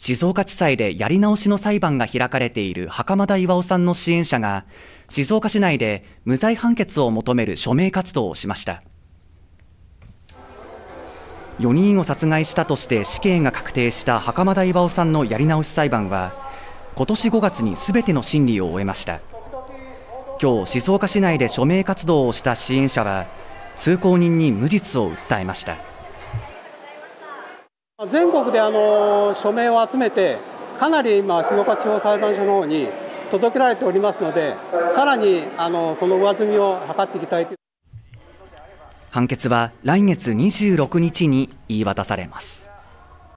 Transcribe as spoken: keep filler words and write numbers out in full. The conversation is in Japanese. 静岡地裁でやり直しの裁判が開かれている袴田巌さんの支援者が、静岡市内で無罪判決を求める署名活動をしました。よにんを殺害したとして死刑が確定した袴田巌さんのやり直し裁判は、今年ごがつにすべての審理を終えました。今日、静岡市内で署名活動をした支援者は、通行人に無実を訴えました。全国であの署名を集めて、かなり今、静岡地方裁判所の方に届けられておりますので、さらにあのその上積みを図っていきたいと。判決は来月にじゅうろくにちに言い渡されます。